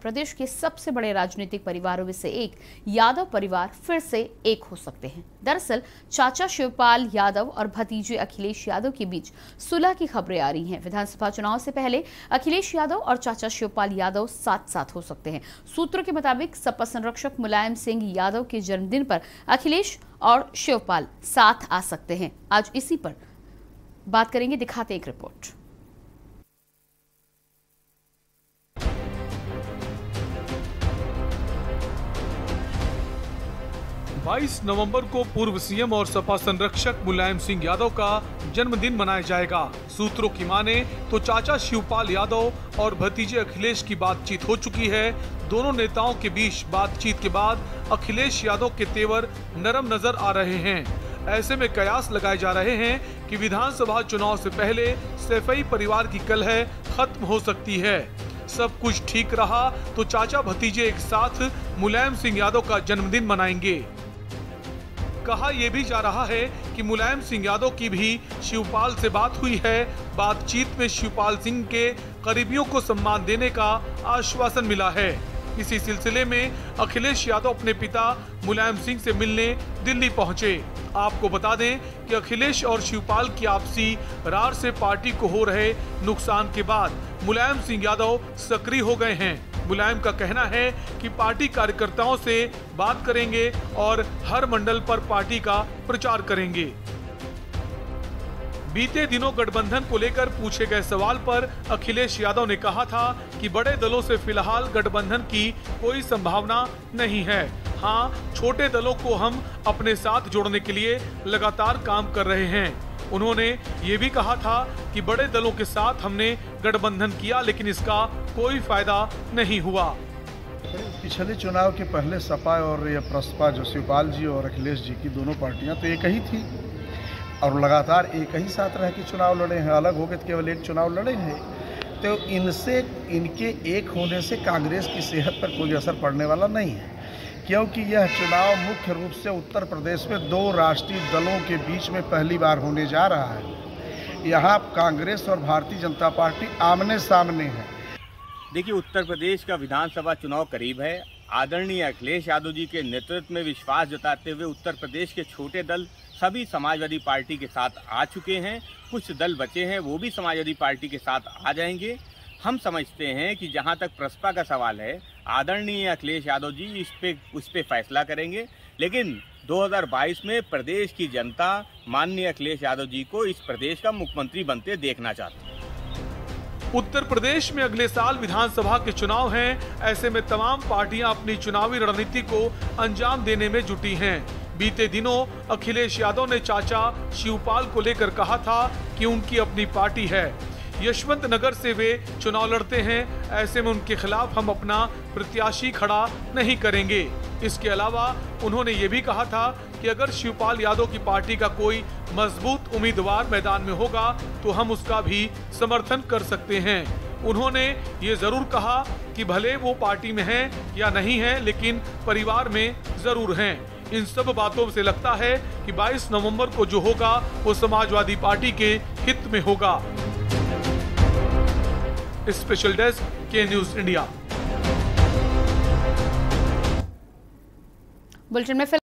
प्रदेश के सबसे बड़े राजनीतिक परिवारों में से एक यादव परिवार फिर से एक हो सकते हैं। दरअसल चाचा शिवपाल यादव और भतीजे अखिलेश यादव के बीच सुलह की खबरें आ रही हैं। विधानसभा चुनाव से पहले अखिलेश यादव और चाचा शिवपाल यादव साथ साथ हो सकते हैं। सूत्रों के मुताबिक सपा संरक्षक मुलायम सिंह यादव के जन्मदिन पर अखिलेश और शिवपाल साथ आ सकते हैं। आज इसी पर बात करेंगे, दिखाते एक रिपोर्ट। बाईस नवंबर को पूर्व सीएम और सपा संरक्षक मुलायम सिंह यादव का जन्मदिन मनाया जाएगा। सूत्रों की माने तो चाचा शिवपाल यादव और भतीजे अखिलेश की बातचीत हो चुकी है। दोनों नेताओं के बीच बातचीत के बाद अखिलेश यादव के तेवर नरम नजर आ रहे हैं। ऐसे में कयास लगाए जा रहे हैं कि विधानसभा चुनाव से पहले सैफई परिवार की कलह खत्म हो सकती है। सब कुछ ठीक रहा तो चाचा भतीजे एक साथ मुलायम सिंह यादव का जन्मदिन मनाएंगे। कहा यह भी जा रहा है कि मुलायम सिंह यादव की भी शिवपाल से बात हुई है। बातचीत में शिवपाल सिंह के करीबियों को सम्मान देने का आश्वासन मिला है। इसी सिलसिले में अखिलेश यादव अपने पिता मुलायम सिंह से मिलने दिल्ली पहुंचे। आपको बता दें कि अखिलेश और शिवपाल की आपसी रार से पार्टी को हो रहे नुकसान के बाद मुलायम सिंह यादव सक्रिय हो गए हैं। मुलायम का कहना है कि पार्टी कार्यकर्ताओं से बात करेंगे और हर मंडल पर पार्टी का प्रचार करेंगे। बीते दिनों गठबंधन को लेकर पूछे गए सवाल पर अखिलेश यादव ने कहा था कि बड़े दलों से फिलहाल गठबंधन की कोई संभावना नहीं है। हाँ, छोटे दलों को हम अपने साथ जोड़ने के लिए लगातार काम कर रहे हैं। उन्होंने ये भी कहा था कि बड़े दलों के साथ हमने गठबंधन किया, लेकिन इसका कोई फायदा नहीं हुआ। पिछले चुनाव के पहले सपा और ये प्रसपा, जो शिवपाल जी और अखिलेश जी की दोनों पार्टियां, तो एक ही थी और लगातार एक ही साथ रह के चुनाव लड़े हैं। अलग होकर केवल एक चुनाव लड़े हैं। तो इनसे, इनके एक होने से कांग्रेस की सेहत पर कोई असर पड़ने वाला नहीं है, क्योंकि यह चुनाव मुख्य रूप से उत्तर प्रदेश में दो राष्ट्रीय दलों के बीच में पहली बार होने जा रहा है। यहाँ कांग्रेस और भारतीय जनता पार्टी आमने सामने है। देखिए, उत्तर प्रदेश का विधानसभा चुनाव करीब है। आदरणीय अखिलेश यादव जी के नेतृत्व में विश्वास जताते हुए उत्तर प्रदेश के छोटे दल सभी समाजवादी पार्टी के साथ आ चुके हैं। कुछ दल बचे हैं, वो भी समाजवादी पार्टी के साथ आ जाएंगे। हम समझते हैं कि जहां तक प्रसपा का सवाल है, आदरणीय अखिलेश यादव जी उस पे फैसला करेंगे, लेकिन 2022 में प्रदेश की जनता माननीय अखिलेश यादव जी को इस प्रदेश का मुख्यमंत्री बनते देखना चाहती है। उत्तर प्रदेश में अगले साल विधानसभा के चुनाव हैं। ऐसे में तमाम पार्टियां अपनी चुनावी रणनीति को अंजाम देने में जुटी हैं। बीते दिनों अखिलेश यादव ने चाचा शिवपाल को लेकर कहा था कि उनकी अपनी पार्टी है, यशवंत नगर से वे चुनाव लड़ते हैं, ऐसे में उनके खिलाफ हम अपना प्रत्याशी खड़ा नहीं करेंगे। इसके अलावा उन्होंने ये भी कहा था कि अगर शिवपाल यादव की पार्टी का कोई मजबूत उम्मीदवार मैदान में होगा तो हम उसका भी समर्थन कर सकते हैं। उन्होंने ये जरूर कहा कि भले वो पार्टी में हैं या नहीं हैं, लेकिन परिवार में जरूर हैं। इन सब बातों से लगता है कि 22 नवंबर को जो होगा वो समाजवादी पार्टी के हित में होगा। स्पेशल डेस्क, के न्यूज़ इंडिया। बुलेटिन में